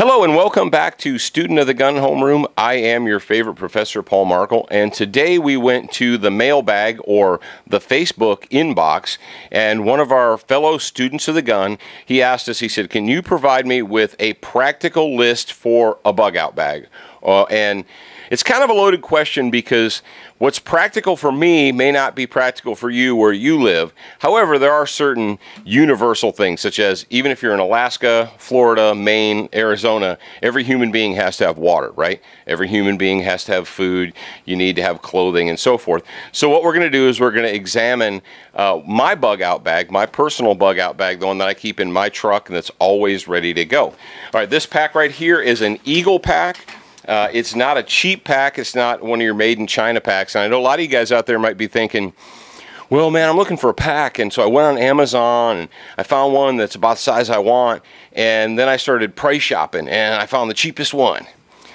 Hello and welcome back to Student of the Gun Homeroom. I am your favorite professor, Paul Markel, and today we went to the mailbag or the Facebook inbox, and one of our fellow students of the gun, he asked us, he said, can you provide me with a practical list for a bug out bag? And it's kind of a loaded question because what's practical for me may not be practical for you where you live. However, there are certain universal things, such as even if you're in Alaska, Florida, Maine, Arizona, every human being has to have water, right? Every human being has to have food. You need to have clothing and so forth. So what we're going to do is we're going to examine my bug out bag, my personal bug out bag, the one that I keep in my truck and that's always ready to go. All right, this pack right here is an Eagle pack. It's not a cheap pack. It's not one of your made in China packs. And I know a lot of you guys out there might be thinking, well, man, I'm looking for a pack. And so I went on Amazon and I found one that's about the size I want. And then I started price shopping and I found the cheapest one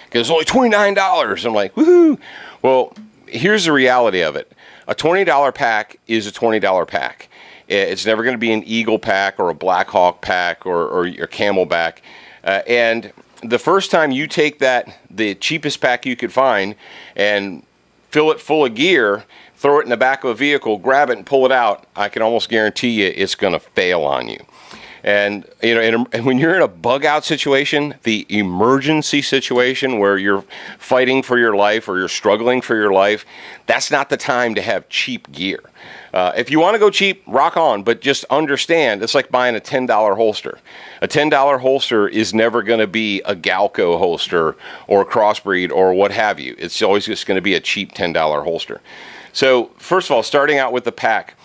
because it's only $29. I'm like, woohoo. Well, here's the reality of it. A $20 pack is a $20 pack. It's never going to be an Eagle pack or a Blackhawk pack or your Camelback. And the first time you take the cheapest pack you could find and fill it full of gear, throw it in the back of a vehicle, grab it and pull it out, I can almost guarantee you it's going to fail on you. And you know, and when you're in a bug out situation, the emergency situation where you're fighting for your life or you're struggling for your life, that's not the time to have cheap gear. If you want to go cheap, rock on, but just understand it's like buying a $10 holster. A $10 holster is never going to be a Galco holster or a Crossbreed or what have you. It's always just going to be a cheap $10 holster. So first of all, starting out with the pack.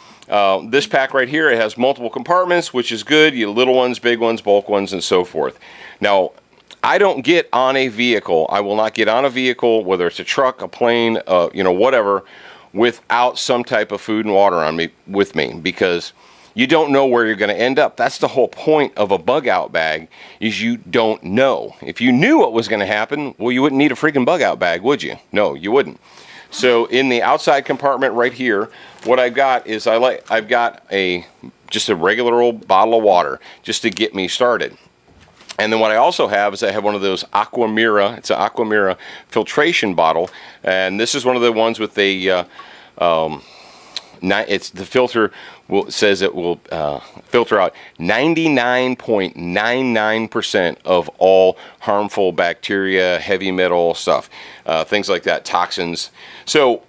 This pack right here, it has multiple compartments, which is good. You little ones, big ones, bulk ones, and so forth. Now, I don't get on a vehicle. I will not get on a vehicle, whether it's a truck, a plane, you know, whatever, without some type of food and water on me with me, because you don't know where you're going to end up. That's the whole point of a bug out bag, is you don't know. If you knew what was going to happen, well, you wouldn't need a freaking bug out bag, would you? No, you wouldn't. So in the outside compartment right here, what I've got is I've got just a regular old bottle of water just to get me started. And then what I also have is I have one of those Aquamira. It's an Aquamira filtration bottle, and this is one of the ones with a the filter says it will filter out 99.99% of all harmful bacteria, heavy metal stuff, things like that, toxins. So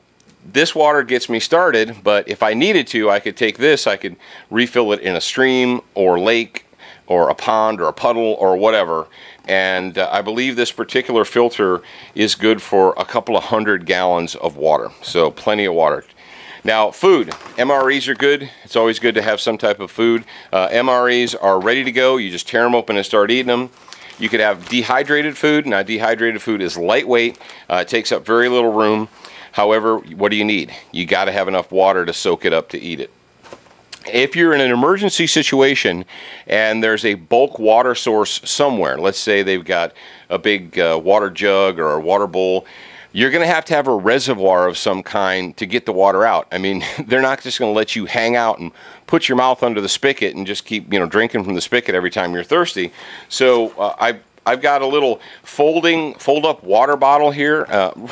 this water gets me started, but if I needed to, I could take this, I could refill it in a stream or lake or a pond or a puddle or whatever. And I believe this particular filter is good for a couple of 100 gallons of water, so plenty of water. Now, food. MREs are good. It's always good to have some type of food. MREs are ready to go. You just tear them open and start eating them. You could have dehydrated food. Now, dehydrated food is lightweight. It takes up very little room. However, what do you need? You got to have enough water to soak it up to eat it. If you're in an emergency situation and there's a bulk water source somewhere, let's say they've got a big water jug or a water bowl, you're going to have a reservoir of some kind to get the water out. I mean, they're not just going to let you hang out and put your mouth under the spigot and just keep, you know, drinking from the spigot every time you're thirsty. So I've got a little fold-up water bottle here.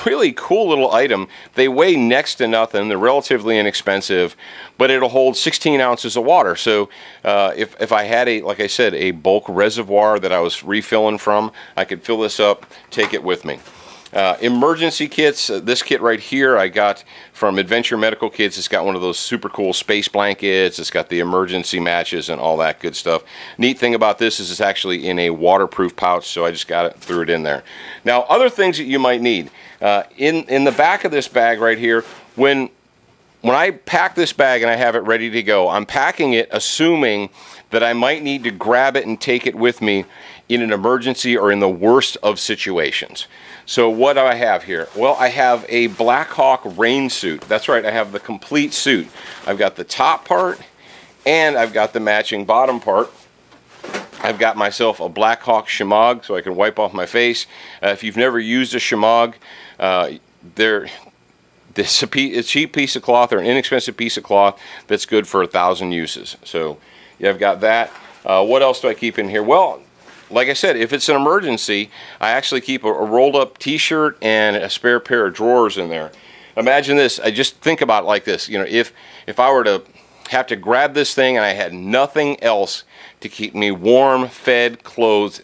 Really cool little item. They weigh next to nothing. They're relatively inexpensive, but it'll hold 16 ounces of water. So if I had like I said, a bulk reservoir that I was refilling from, I could fill this up, take it with me. Emergency kits. This kit right here I got from Adventure Medical Kits. It's got one of those super cool space blankets. It's got the emergency matches and all that good stuff. Neat thing about this is it's actually in a waterproof pouch, so I just got it, threw it in there. Now, other things that you might need. In the back of this bag right here, when I pack this bag and I have it ready to go, I'm packing it assuming that I might need to grab it and take it with me in an emergency or in the worst of situations. So what do I have here? Well, I have a Blackhawk rain suit. That's right, I have the complete suit. I've got the top part and I've got the matching bottom part. I've got myself a Blackhawk shemagh so I can wipe off my face. If you've never used a shemagh, it's a cheap piece of cloth or an inexpensive piece of cloth that's good for 1,000 uses. So yeah, I've got that. What else do I keep in here? Well, like I said, if it's an emergency, I actually keep a rolled up t-shirt and a spare pair of drawers in there. Imagine this, I just think about it like this, you know, if I were to have to grab this thing and I had nothing else to keep me warm, fed, clothed,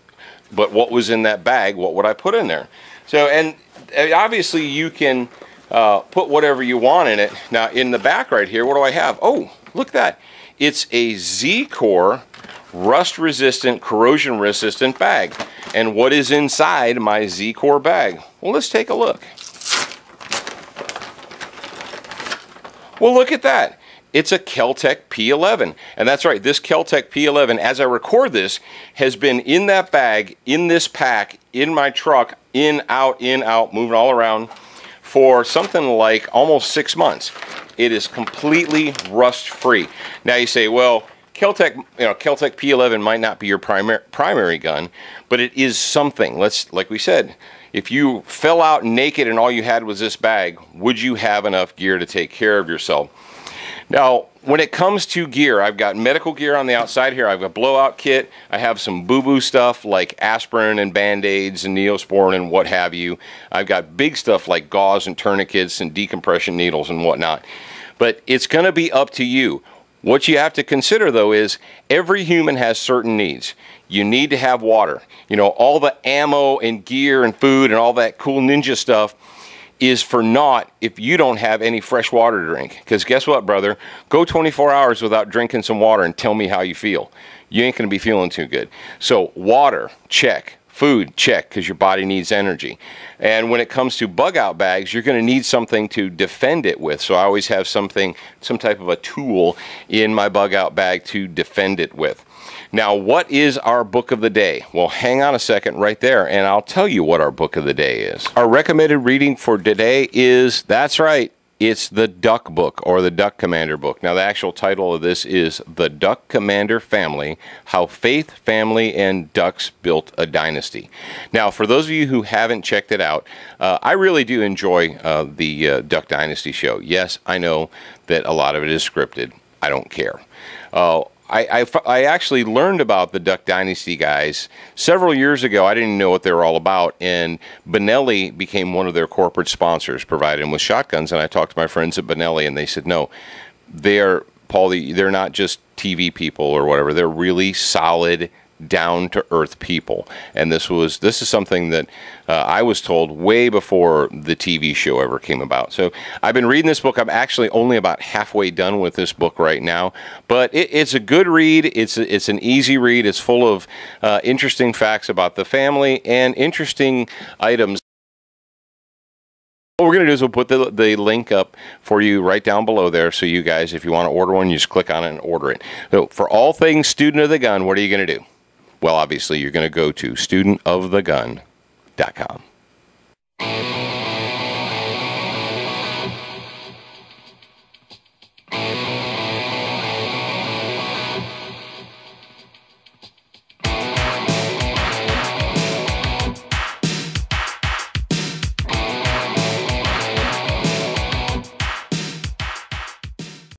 but what was in that bag, what would I put in there? So, and obviously you can put whatever you want in it. Now in the back right here, what do I have? Oh, look at that. It's a Z-Core rust-resistant, corrosion-resistant bag. And what is inside my Z-Core bag? Well, let's take a look. Well, look at that. It's a Kel-Tec P11. And that's right, this Kel-Tec P11, as I record this, has been in that bag, in this pack, in my truck, in, out, moving all around for something like almost 6 months. It is completely rust-free. Now you say, well, Kel-Tec, you know, Kel-Tec P11 might not be your primary gun, but it is something. Let's, like we said, if you fell out naked and all you had was this bag, would you have enough gear to take care of yourself? Now, when it comes to gear, I've got medical gear on the outside here. I've got a blowout kit. I have some boo-boo stuff like aspirin and band-aids and Neosporin and what have you. I've got big stuff like gauze and tourniquets and decompression needles and whatnot. But it's going to be up to you. What you have to consider, though, is every human has certain needs. You need to have water. You know, all the ammo and gear and food and all that cool ninja stuff is for naught if you don't have any fresh water to drink. Because guess what, brother? Go 24 hours without drinking some water and tell me how you feel. You ain't going to be feeling too good. So water, check. Food, check, because your body needs energy. And when it comes to bug out bags, you're going to need something to defend it with. So I always have something, some type of a tool in my bug out bag to defend it with. Now, what is our book of the day? Well, hang on a second right there, and I'll tell you what our book of the day is. Our recommended reading for today is, that's right, it's the Duck Book, or the Duck Commander book. Now, the actual title of this is The Duck Commander Family, How Faith, Family, and Ducks Built a Dynasty. Now, for those of you who haven't checked it out, I really do enjoy the Duck Dynasty show. Yes, I know that a lot of it is scripted. I don't care. I actually learned about the Duck Dynasty guys several years ago. I didn't even know what they were all about, and Benelli became one of their corporate sponsors, providing them with shotguns, and I talked to my friends at Benelli, and they said, no, they're, Paul, they're not just TV people or whatever. They're really solid, down-to-earth people, and this is something that I was told way before the TV show ever came about. So I've been reading this book. I'm actually only about halfway done with this book right now, but it's a good read. It's an easy read. It's full of interesting facts about the family and interesting items. What we're going to do is we'll put the link up for you right down below there, so you guys, if you want to order one, you just click on it and order it. So for all things Student of the Gun, what are you going to do? Well, obviously, you're going to go to studentoftthegun.com.